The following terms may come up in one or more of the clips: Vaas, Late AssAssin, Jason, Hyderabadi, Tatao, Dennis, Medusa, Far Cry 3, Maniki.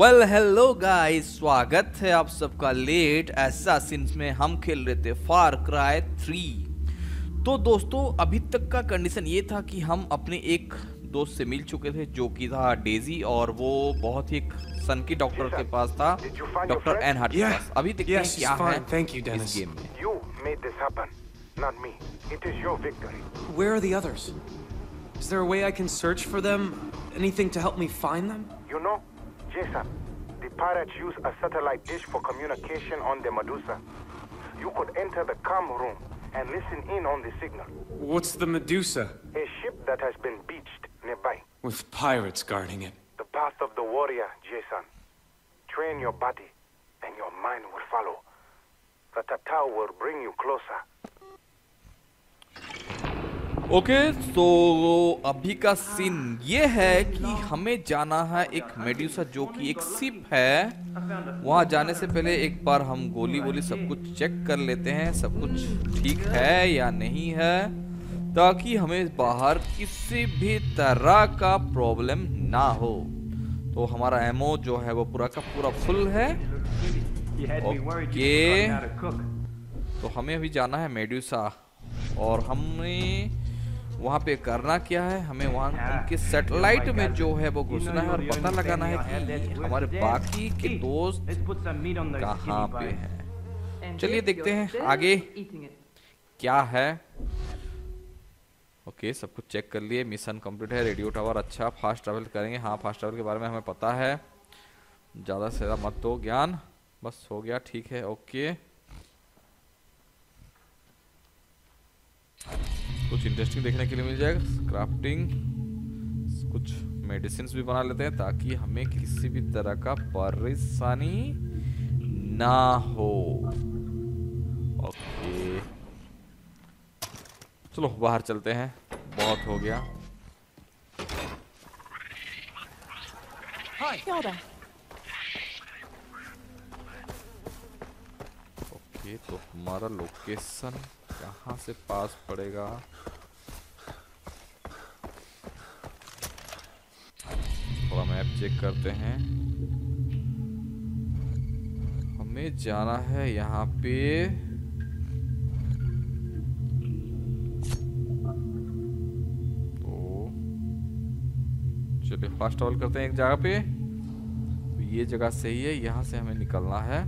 Well hello guys, स्वागत है आप सबका लेट एसासिन्स में। हम खेल रहे थे फार क्राई 3। तो दोस्तों अभी तक का कंडीशन ये था कि हम अपने एक दोस्त से मिल चुके थे जो कि था डेजी, और वो बहुत ही सन की डॉक्टर के पास था, डॉक्टर एनहार्ट के पास। अभी तक क्या है इस गेम में। You made this happen, not me. It is your victory. Where are the others? Is there a way I can search for them? Anything to help me find them? You know, Jason, the pirates use a satellite dish for communication on the Medusa. You could enter the comm room and listen in on the signal. What's the Medusa? A ship that has been beached nearby. With pirates guarding it. The path of the warrior, Jason. Train your body and your mind will follow. The Tatao will bring you closer. Okay, तो अभी का scene ये है कि हमें जाना है एक मेडुसा जो कि एक शिप है। वहाँ जाने से पहले एक बार हम गोली सब कुछ चेक कर लेते हैं, सब कुछ ठीक है या नहीं है, ताकि हमें बाहर किसी भी तरह का प्रॉब्लम ना हो। तो हमारा एमओ जो है वो पूरा का पूरा फुल है। ओके, तो हमें अभी जाना है मेडुसा, और हमें वहाँ पे करना क्या है, हमें वहाँ के सैटेलाइट में जो है वो घुसना है और पता लगाना है कि हमारे बाकी के दोस्त कहाँ पे हैं। चलिए देखते हैं आगे क्या है। ओके, सब कुछ चेक कर लिए, मिशन कंप्लीट है। रेडियो टावर, अच्छा फास्ट ट्रैवल करेंगे। हाँ, फास्ट ट्रैवल के बारे में हमें पता है, ज़्यादा से ज़्यादा मत दो ज्ञान, बस हो गया, ठीक है। ओके, कुछ इंटरेस्टिंग देखने के लिए मिल जाएगा। क्राफ्टिंग, कुछ मेडिसिन भी बना लेते हैं ताकि हमें किसी भी तरह का परेशानी ना हो। ओके, चलो बाहर चलते हैं, बहुत हो गया। ओके, तो हमारा लोकेशन कहाँ से पास पड़ेगा? थोड़ा मैप चेक करते हैं। हमें जाना है यहाँ पे, तो चलिए फास्ट ट्रैवल करते हैं एक जगह पे। तो ये जगह सही है, यहाँ से हमें निकलना है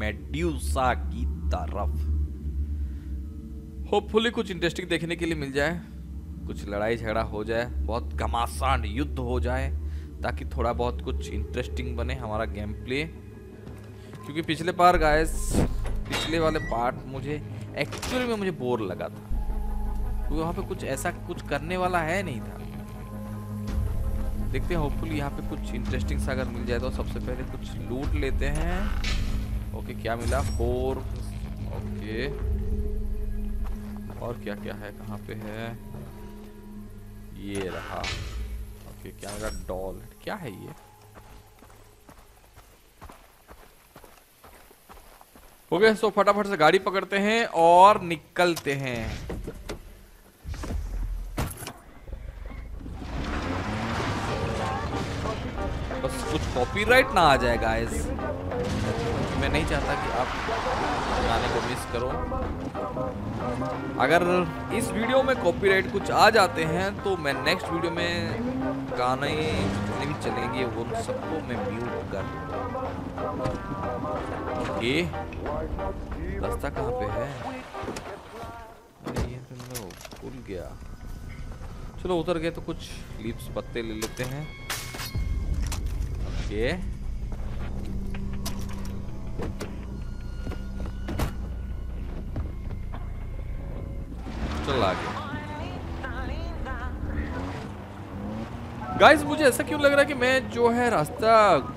मेडुसा की तरफ। होपफुली कुछ इंटरेस्टिंग देखने के लिए मिल जाए, कुछ लड़ाई झगड़ा हो जाए, बहुत घमासान युद्ध हो जाए, ताकि थोड़ा बहुत कुछ इंटरेस्टिंग बने हमारा गेम प्ले। क्योंकि पिछले बार गाइस, पिछले वाले पार्ट मुझे एक्चुअली में मुझे बोर लगा था, क्योंकि वहाँ पे कुछ ऐसा कुछ करने वाला है नहीं था। देखते हैं होपफुली यहाँ पे कुछ इंटरेस्टिंग सा अगर मिल जाए। तो सबसे पहले कुछ लूट लेते हैं। ओके, क्या मिला? 4। ओके, और क्या क्या है, कहाँ पे है? ये रहा। ओके, क्या मेरा डॉल क्या है ये? ओके, सो फटाफट से गाड़ी पकड़ते हैं और निकलते हैं। बस कुछ कॉपीराइट ना आ जाए गाइस, मैं नहीं चाहता कि आप गाने को मिस करो। अगर इस वीडियो में कॉपीराइट कुछ आ जाते हैं तो मैं नेक्स्ट वीडियो में गाने जितने भी चलेंगे वो सबको मैं म्यूट कर दूँगा। ये रास्ता कहाँ पे है? ये तो भूल गया। चलो उतर गए, तो कुछ लीव्स पत्ते ले लेते हैं। ओके, चल आगे। गाइस, मुझे ऐसा क्यों लग रहा है कि मैं जो है रास्ता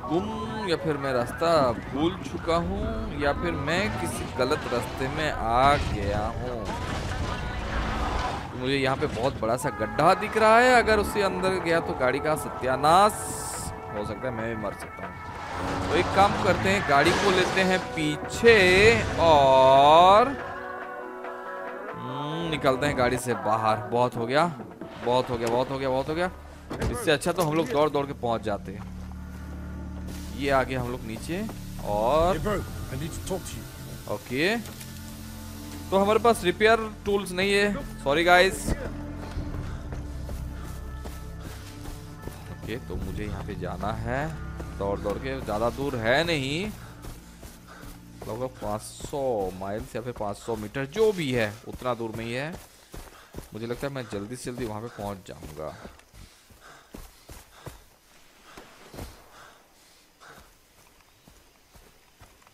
गुम, या फिर मैं रास्ता भूल चुका हूँ, या फिर मैं किसी गलत रास्ते में आ गया हूँ। मुझे यहाँ पे बहुत बड़ा सा गड्ढा दिख रहा है, अगर उससे अंदर गया तो गाड़ी का सत्यानाश हो सकता है, मैं भी मर सकता हूँ। तो एक काम करते हैं, गाड़ी को लेते हैं पीछे और निकलते हैं गाड़ी से बाहर। बहुत हो गया, बहुत हो गया, बहुत हो गया, बहुत हो गया। इससे अच्छा तो हम लोग दौड़ दौड़ के पहुंच जाते हैं। ये आगे हम लोग नीचे और ओके तो हमारे पास रिपेयर टूल्स नहीं है, सॉरी गाइस। ओके तो मुझे यहाँ पे जाना है दौड़ दौड़ के, ज़्यादा दूर है नहीं, लगभग 500 माइल या फिर 500 मीटर जो भी है उतना दूर में ही है। मुझे लगता है मैं जल्दी से जल्दी वहाँ पे पहुँच जाऊँगा।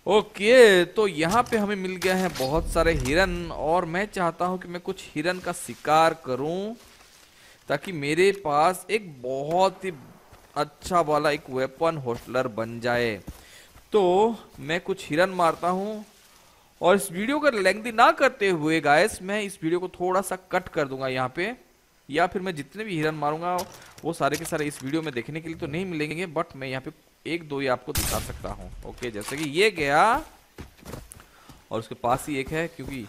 ओके तो यहाँ पे हमें मिल गया है बहुत सारे हिरन और मैं चाहता हूँ कि मैं कुछ हिरन का शिकार करूँ ताकि मेरे पास एक बहुत ही अच्छा वाला एक वेपन होस्टलर बन जाए। तो मैं कुछ हिरन मारता हूँ और इस वीडियो का लेंथी ना करते हुए गाइस मैं इस वीडियो को थोड़ा सा कट कर दूंगा यहाँ पे, या फिर मैं जितने भी हिरन मारूंगा वो सारे के सारे इस वीडियो में देखने के लिए तो नहीं मिलेंगे, बट मैं यहाँ पे एक दो ही आपको दिखा सकता हूँ। ओके जैसे कि ये गया और उसके पास ही एक है, क्योंकि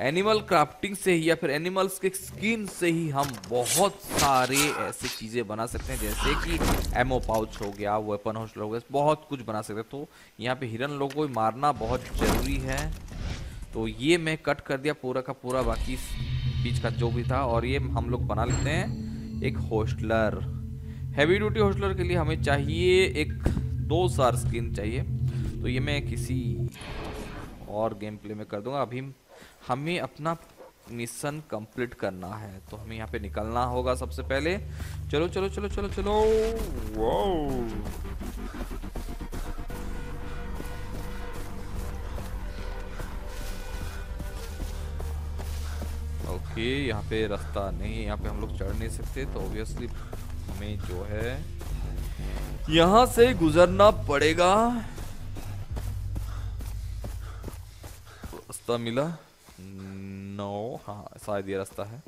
एनिमल क्राफ्टिंग से ही या फिर एनिमल्स के स्किन से ही हम बहुत सारे ऐसी चीज़ें बना सकते हैं, जैसे कि एमओ पाउच हो गया, वेपन होस्टलर हो गया, बहुत कुछ बना सकते हैं। तो यहाँ पे हिरन लोगों को मारना बहुत जरूरी है। तो ये मैं कट कर दिया पूरा का पूरा, बाकी बीच का जो भी था, और ये हम लोग बना लेते हैं एक होस्टलर। हैवी ड्यूटी होस्टलर के लिए हमें चाहिए एक 2 SAR स्किन चाहिए, तो ये मैं किसी और गेम प्ले में कर दूंगा। अभी हमें अपना मिशन कंप्लीट करना है तो हमें यहाँ पे निकलना होगा सबसे पहले। चलो चलो चलो चलो चलो, ओके यहाँ पे रास्ता नहीं है, यहाँ पे हम लोग चढ़ नहीं सकते, तो ऑब्वियसली हमें जो है यहां से गुजरना पड़ेगा। रास्ता मिला? नो, हाँ शायद ये रास्ता है।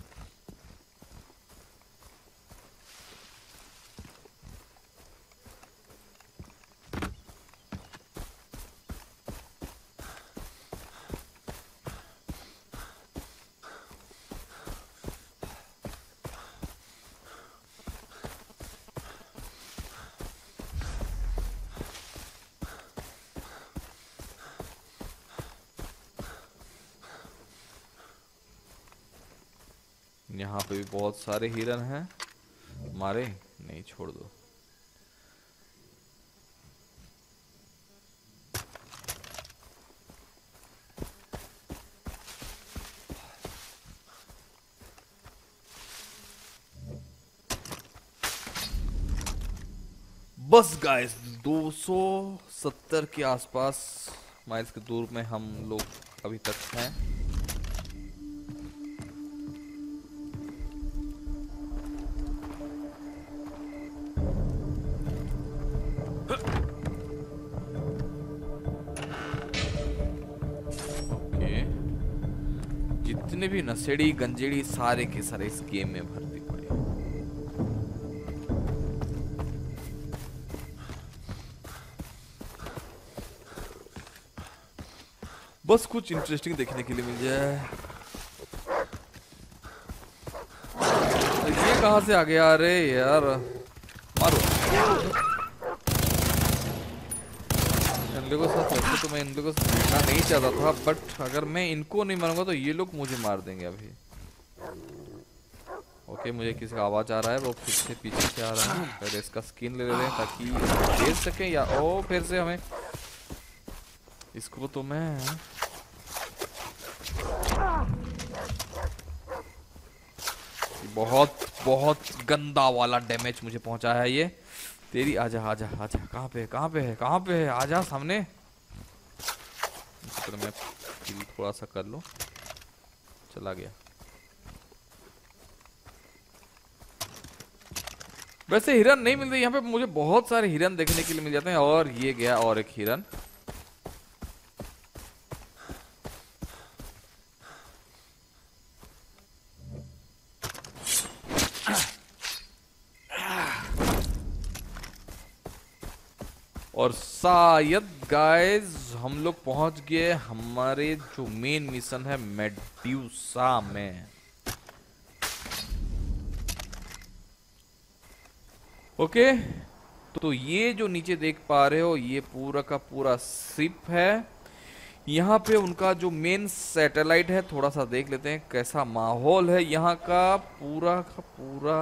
यहाँ पे भी बहुत सारे हिरन हैं, मारे नहीं, छोड़ दो। बस गाइस 270 के आसपास माइल्स के दूर में हम लोग अभी तक हैं। जितने भी नशेड़ी गंजेड़ी सारे के सारे इस गेम में भरती पड़े। बस कुछ इंटरेस्टिंग देखने के लिए मिल जाए। ये कहां से आ गया? अरे यार मारो इन लोगों साथ। वैसे तो मैं इन लोगों से मिलना नहीं चाहता था, बट अगर मैं इनको नहीं मारूंगा तो ये लोग मुझे मार देंगे अभी। ओके मुझे किसी का आवाज़ आ रहा है, वो फिर से पीछे से आ रहा है। पहले इसका स्किन ले लेते हैं ताकि बेच सकें, या ओ फिर से हमें इसको तो मैं बहुत बहुत गंदा वाला डैमेज मुझे पहुंचा है ये। तेरी आजा आजा आजा, कहाँ पे है कहाँ पे है कहाँ पे है, आजा सामने। तो मैं थोड़ा सा कर लूँ, चला गया। वैसे हिरन नहीं मिलते यहाँ पे, मुझे बहुत सारे हिरन देखने के लिए मिल जाते हैं। और ये गया और एक हिरन। और शायद गाइस हम लोग पहुंच गए हमारे जो मेन मिशन है मेड्यूसा में। ओके तो ये जो नीचे देख पा रहे हो ये पूरा का पूरा शिप है। यहाँ पे उनका जो मेन सैटेलाइट है, थोड़ा सा देख लेते हैं कैसा माहौल है यहाँ का पूरा।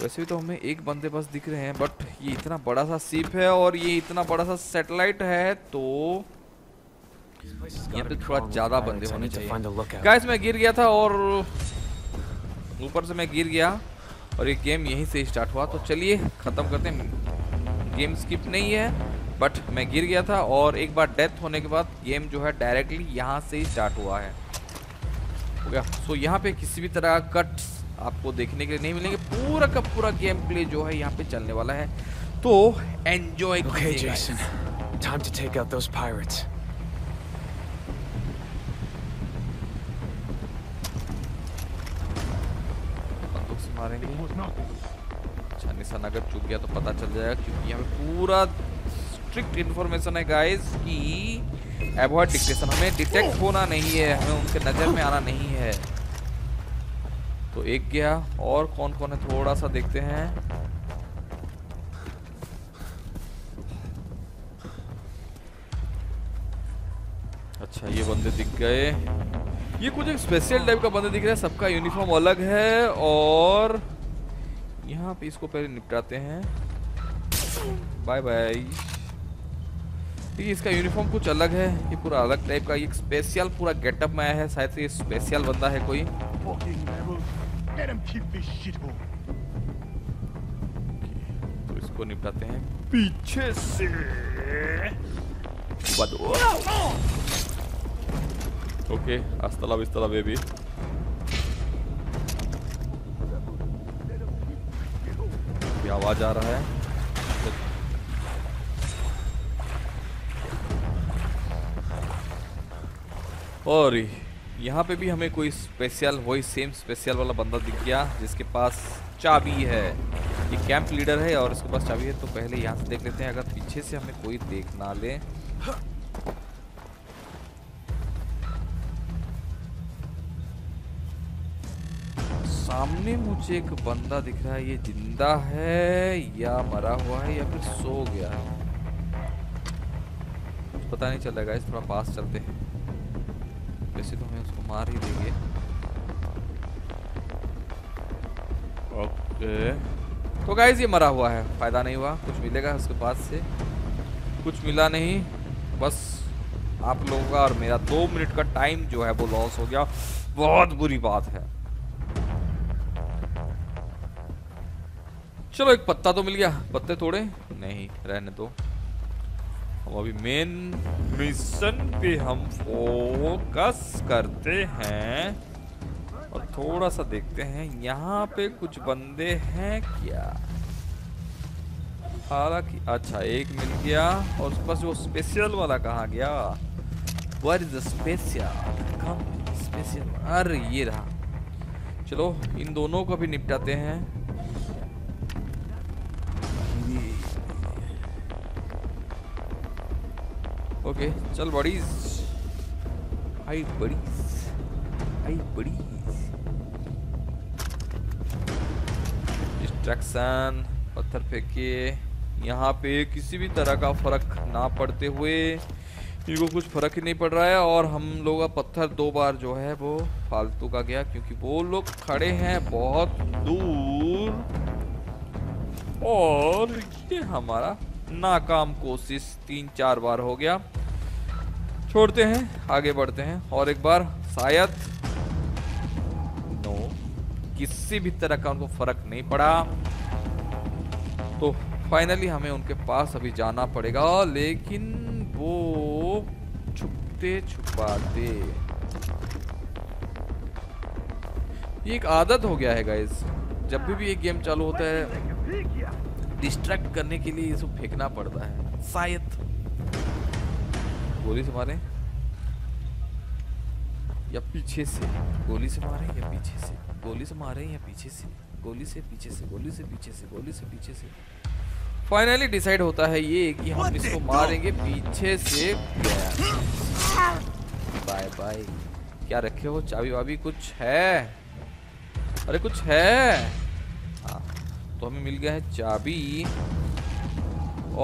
वैसे भी तो हमें एक बंदे बस दिख रहे हैं, बट ये इतना बड़ा सा शिप है और ये इतना बड़ा सा सैटेलाइट है, तो यहाँ पे थोड़ा ज्यादा बंदे होने चाहिए। गाइस मैं गिर गया था और ऊपर से मैं गिर गया और ये गेम यहीं से स्टार्ट हुआ। तो चलिए खत्म करते हैं, गेम स्किप नहीं है बट मैं गिर गया था और एक बार डेथ होने के बाद गेम जो है डायरेक्टली यहाँ से ही स्टार्ट हुआ है। हो गया। सो यहाँ पे किसी भी तरह का कट्स आपको देखने के लिए नहीं मिलेंगे, पूरा का पूरा गेम प्ले जो है यहाँ पे चलने वाला है, तो एंजॉय कीजिए। अच्छा निशाना अगर चूक गया तो पता चल जाएगा, क्योंकि यहाँ पे पूरा स्ट्रिक्ट इन्फॉर्मेशन है गाइस कि अवॉइड डिटेक्शन, हमें डिटेक्ट होना नहीं है, हमें उनके नजर में आना नहीं है। तो एक गया और कौन कौन है थोड़ा सा देखते हैं। अच्छा ये बंदे दिख गए, ये कुछ एक स्पेशल टाइप का बंदा दिख रहा है, सबका यूनिफॉर्म अलग है और यहाँ पे इसको पहले निपटाते हैं। Bye bye. ये इसका यूनिफॉर्म कुछ अलग है, ये पूरा अलग टाइप का, ये स्पेशल पूरा गेटअप में आया है, शायद से ये स्पेशल बंदा है कोई। तो इसको निपटाते हैं पीछे से। ओके अस्सलाम वालेकुम बेबी। क्या आवाज आ रहा है? और यहाँ पे भी हमें कोई स्पेशल, वही सेम स्पेशल वाला बंदा दिख गया जिसके पास चाबी है। ये कैंप लीडर है और इसके पास चाबी है। तो पहले यहाँ से देख लेते हैं, अगर पीछे से हमें कोई देख ना ले। सामने मुझे एक बंदा दिख रहा है, ये जिंदा है या मरा हुआ है या फिर सो गया है, पता नहीं चल रहा है। थोड़ा पास चलते हैं, वैसे तो हमें उसको मार ही देंगे। ओके तो गाइस ये मरा हुआ है, फायदा नहीं हुआ, कुछ मिलेगा उसके पास से, कुछ मिला नहीं। बस आप लोगों का और मेरा 2 मिनट का टाइम जो है वो लॉस हो गया, बहुत बुरी बात है। चलो एक पत्ता तो मिल गया, पत्ते तोड़े नहीं, रहने दो। हम अभी मेन मिशन पे हम फोकस करते हैं और थोड़ा सा देखते हैं यहाँ पे कुछ बंदे हैं क्या। हालांकि अच्छा एक मिल गया और उस पर वो स्पेशल वाला कहाँ गया? What is the special? Come special, अरे ये रहा। चलो इन दोनों को भी निपटाते हैं। ओके चल बड़ीज, आई बड़ीज, आई बड़ीज। डिस्ट्रैक्शन, पत्थर फेंके, यहाँ पे किसी भी तरह का फर्क ना पड़ते हुए इनको कुछ फर्क ही नहीं पड़ रहा है। और हम लोग का पत्थर 2 बार जो है वो फालतू का गया, क्योंकि वो लोग खड़े हैं बहुत दूर और ये हमारा नाकाम कोशिश 3-4 बार हो गया। छोड़ते हैं, आगे बढ़ते हैं और एक बार शायद। नो, किसी भी तरह का उनको फर्क नहीं पड़ा, तो फाइनली हमें उनके पास अभी जाना पड़ेगा, लेकिन वो छुपते छुपाते ये एक आदत हो गया है गाइस, जब भी ये गेम चालू होता है डिस्ट्रैक्ट करने के लिए ये सब फेंकना पड़ता है। शायद गोली से मारे या पीछे से, गोली से मारे या पीछे से, गोली से मारे या पीछे से, गोली से पीछे से, गोली से पीछे से, गोली से पीछे से। फाइनली डिसाइड होता है ये कि हम इसको मारेंगे पीछे से। Bye bye. क्या रखे हो? चाबी वाबी कुछ है? अरे कुछ है? हाँ तो हमें मिल गया है चाबी।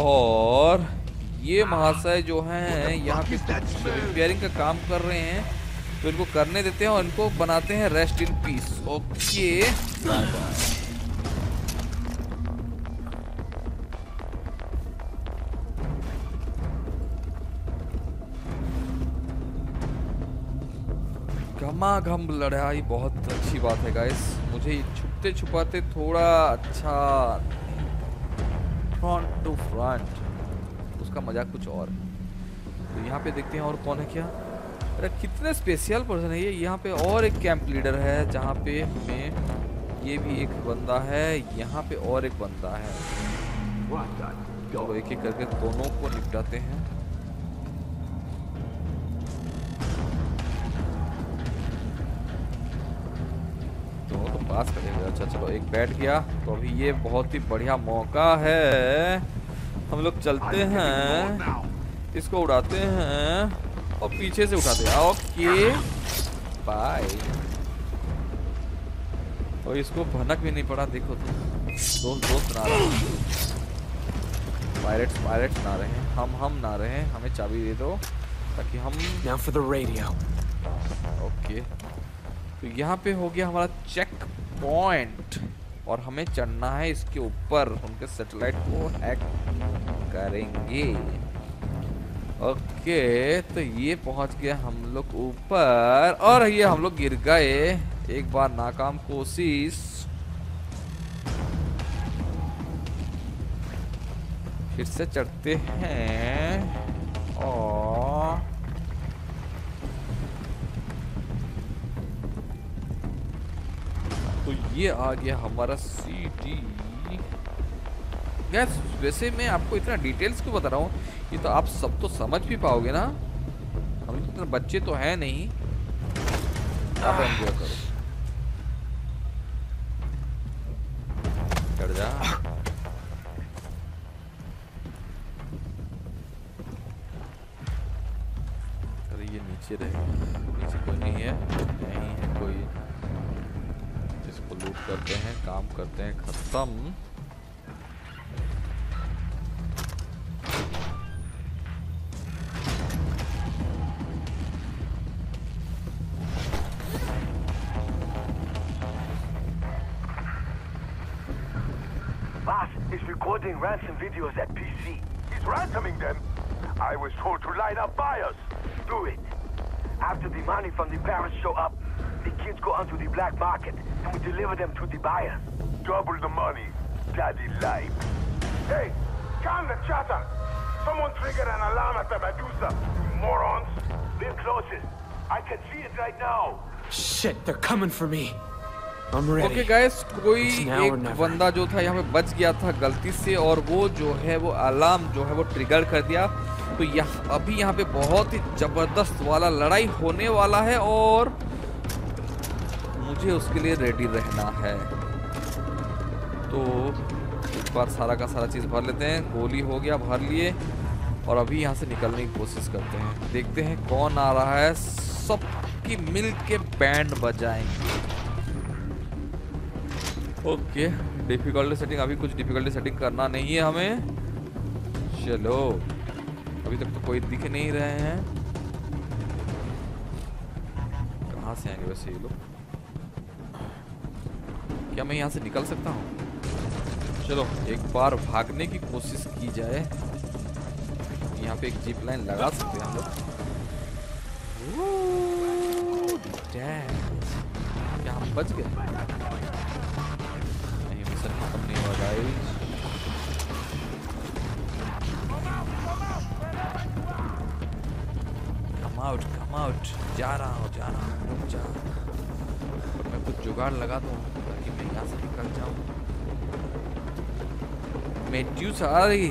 और ये महाशय जो हैं यहाँ पे रिपेयरिंग का काम कर रहे हैं, तो इनको करने देते हैं और इनको बनाते हैं रेस्ट इन पीस। ओके, घमाघम लड़ाई बहुत अच्छी बात है गाइस। मुझे ये छुपते छुपाते थोड़ा अच्छा, फ्रंट टू फ्रंट, उसका मजा कुछ और। तो यहाँ पे देखते हैं और कौन है क्या। अरे कितने स्पेशल पर्सन है ये। यहाँ पे और एक कैंप लीडर है, जहाँ पे हमें ये भी एक बंदा है, यहाँ पे और एक बंदा है। तो एक एक करके दोनों को निपटाते हैं। दोनों तो पास करेंगे। अच्छा चलो, एक बैठ गया। तो अभी ये बहुत ही बढ़िया मौका है, हम लोग चलते हैं, इसको उड़ाते हैं और पीछे से उठाते हैं। Okay bye. और इसको भनक भी नहीं पड़ा। देखो तो दोस्त ना रहे हैं, पायरेट्स ना रहे हैं, हम ना रहे हैं। हमें चाबी दे दो ताकि हम। Now for the radio. Okay, तो यहाँ पे हो गया हमारा चेक पॉइंट और हमें चढ़ना है इसके ऊपर। उनके सैटेलाइट को हैक करेंगे। ओके, तो ये पहुंच गया हम लोग ऊपर। और ये हम लोग गिर गए एक बार, नाकाम कोशिश। फिर से चढ़ते हैं और तो ये आ गया हमारा सीटी। गैस वैसे मैं आपको इतना डिटेल्स क्यों बता रहा हूँ, ये तो आप सब तो समझ भी पाओगे ना। हम लोग इतने बच्चे तो हैं नहीं। आप एंजॉय करो, चढ़ जा। अरे ये नीचे रहे, नीचे कोई नहीं है, नहीं है कोई। इसको लूट करते हैं, काम करते हैं, खत्म। Ransom videos at PC. He's ransoming them. I was told to line up buyers. Do it. After the money from the parents show up, the kids go onto the black market and we deliver them to the buyers. Double the money. Daddy life. Hey, calm the chatter. Someone triggered an alarm at the Medusa. You morons. We're closest. I can see it right now. Shit, they're coming for me. Okay guys, कोई एक बंदा जो था यहाँ पे बच गया था गलती से, और वो जो है वो अलार्म जो है वो ट्रिगर कर दिया। तो यहाँ अभी यहाँ पे बहुत ही जबरदस्त वाला लड़ाई होने वाला है और मुझे उसके लिए रेडी रहना है। तो एक बार सारा का सारा चीज़ भर लेते हैं। गोली हो गया, भर लिए। और अभी यहाँ से निकलने की कोशिश करते हैं, देखते हैं कौन आ रहा है। सबकी मिल के बैंड बजाएंगे। ओके, डिफिकल्टी सेटिंग, अभी कुछ डिफिकल्टी सेटिंग करना नहीं है हमें। चलो, अभी तक तो कोई दिख नहीं रहे हैं। कहाँ से आएंगे वैसे ये लोग? क्या मैं यहाँ से निकल सकता हूँ? चलो एक बार भागने की कोशिश की जाए। यहाँ पे एक जीप लाइन लगा सकते हैं हम लोग। क्या हम बच गए? Come out, जा रहा हूँ, रुक जा। और मैं कुछ जुगाड़ लगा दूँ ताकि मैं यहाँ से निकल जाऊँ। मेड्यूसा आ रही,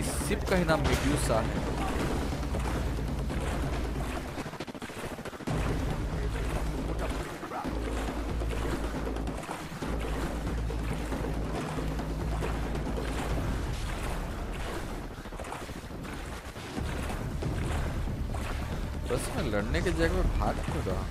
इस शिप का ही नाम मेड्यूसा है। लड़ने के जगह में भाग क्यों रहा?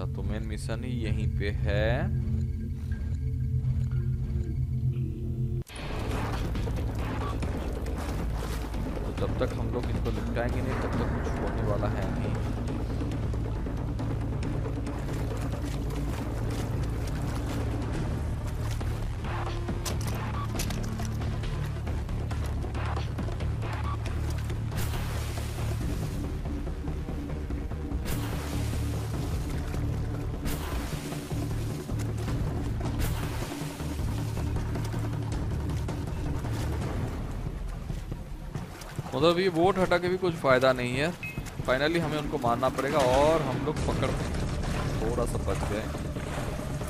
अच्छा तो मेन मिशन ही यहीं पे है। तो जब तक हम लोग इसको निपटाएंगे नहीं तब तक कुछ होने वाला है नहीं। मतलब ये बोट हटा के भी कुछ फायदा नहीं है, फाइनली हमें उनको मारना पड़ेगा। और हम लोग पकड़ थोड़ा सा बच गए,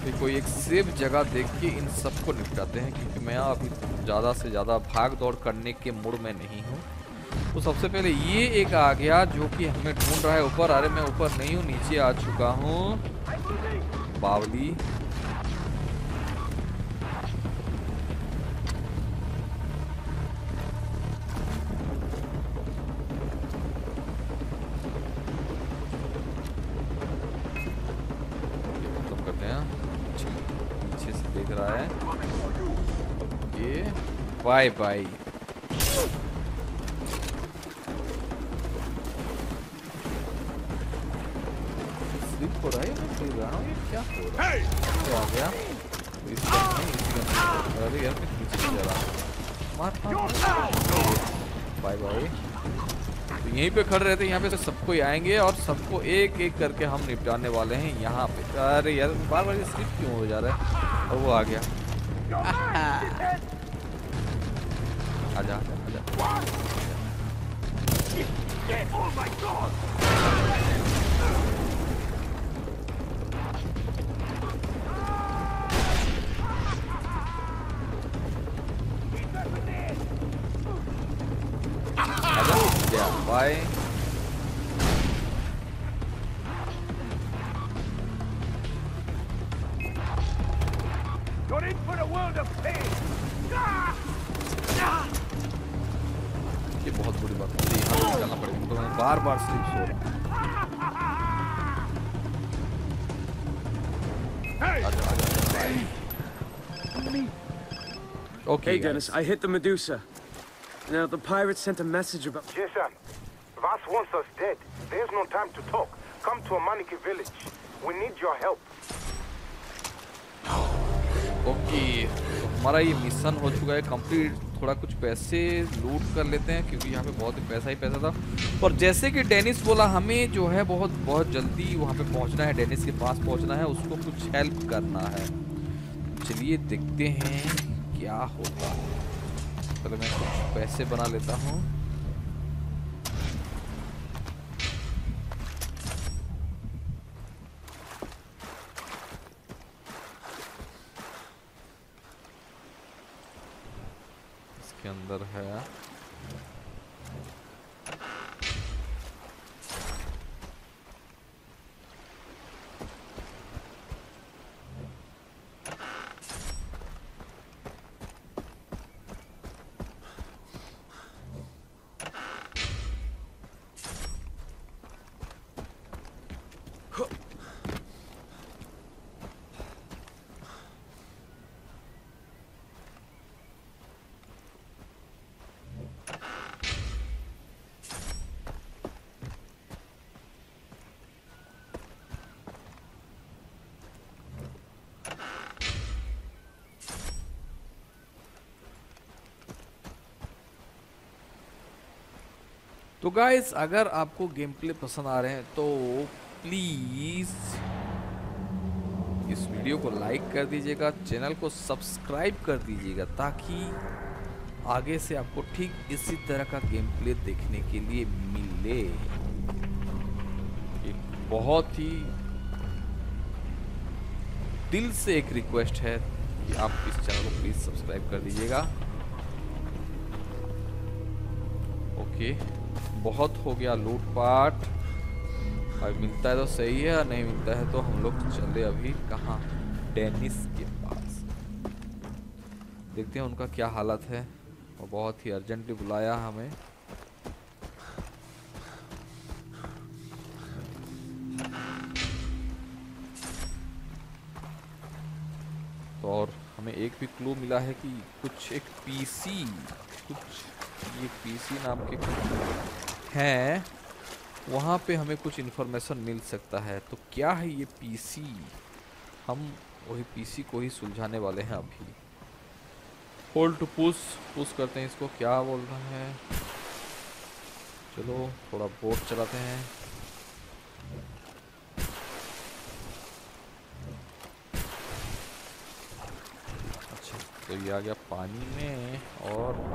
फिर कोई एक सेफ जगह देख के इन सबको निपटाते हैं, क्योंकि मैं अभी ज़्यादा से ज़्यादा भाग दौड़ करने के मूड में नहीं हूँ। तो सबसे पहले ये एक आ गया जो कि हमें ढूंढ रहा है ऊपर। अरे मैं ऊपर नहीं हूँ, नीचे आ चुका हूँ बावली। Bye bye. स्लिप हो रहा है, मैं गिर रहा हूं, ये क्या हो रहा है? क्या आ गया? अरे यार मैं नीचे जा रहा हूं, मार मार। Bye bye. तो यहीं पे खड़े रहते हैं, यहाँ पे सबको आएंगे और सबको एक एक करके हम निपटाने वाले हैं यहाँ पे। अरे यार बार बार ये स्लिप क्यों हो जा रहा है? और वो आ गया। आजा आजा आजा। Bye. You're in for a world of pain. ये बहुत बुरी बात है, यहाँ निकलना पड़ेगा। तो मैं बार बार स्लिप हो रहा। Okay, Dennis, I hit the Medusa. Now the pirates sent a message about Jason. Vaas wants us dead. There's no time to talk. Come to a Maniki village. We need your help. Okay, हमारा ये mission हो चुका है complete. थोड़ा कुछ पैसे लूट कर लेते हैं क्योंकि यहाँ पे बहुत ही पैसा था। और जैसे कि डेनिस बोला हमें जो है बहुत जल्दी वहाँ पे पहुँचना है, डेनिस के पास पहुँचना है, उसको कुछ हेल्प करना है। चलिए देखते हैं क्या होता है। चलो मैं कुछ पैसे बना लेता हूँ। के अंदर है तो गाइस, अगर आपको गेम प्ले पसंद आ रहे हैं तो प्लीज़ इस वीडियो को लाइक कर दीजिएगा, चैनल को सब्सक्राइब कर दीजिएगा, ताकि आगे से आपको ठीक इसी तरह का गेम प्ले देखने के लिए मिले। एक बहुत ही दिल से एक रिक्वेस्ट है कि आप इस चैनल को प्लीज़ सब्सक्राइब कर दीजिएगा। ओके, बहुत हो गया लूटपाट। और मिलता है तो सही है और नहीं मिलता है तो हम लोग चले अभी कहाँ, डेनिस के पास। देखते हैं उनका क्या हालत है, और बहुत ही अर्जेंटली बुलाया हमें। हमें एक भी क्लू मिला है कि कुछ एक पीसी, कुछ ये पीसी नाम के हैं, वहाँ पे हमें कुछ इन्फॉर्मेशन मिल सकता है। तो क्या है ये पीसी? हम वही पीसी को ही सुलझाने वाले हैं अभी। होल्ड टू पुश, पुश करते हैं इसको, क्या बोल रहा है। चलो थोड़ा बोट चलाते हैं। अच्छा, तो ये आ गया पानी में और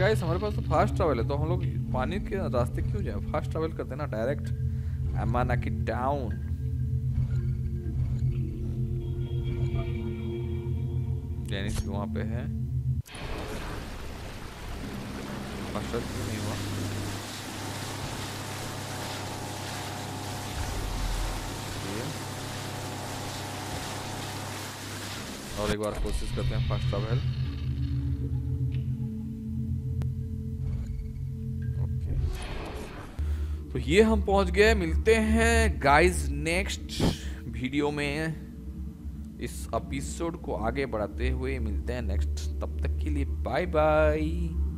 गाइस हमारे पास तो फास्ट ट्रैवल है, तो हम लोग पानी के रास्ते क्यों जाएं? फास्ट ट्रैवल करते हैं ना डायरेक्ट अमानाकी टाउन। डेनिस वहाँ पे है, फास्ट ट्रैवल क्यों नहीं हुआ? और एक बार कोशिश करते हैं फास्ट ट्रैवल। तो ये हम पहुंच गए, मिलते हैं गाइस नेक्स्ट वीडियो में। इस एपिसोड को आगे बढ़ाते हुए मिलते हैं नेक्स्ट, तब तक के लिए बाय बाय।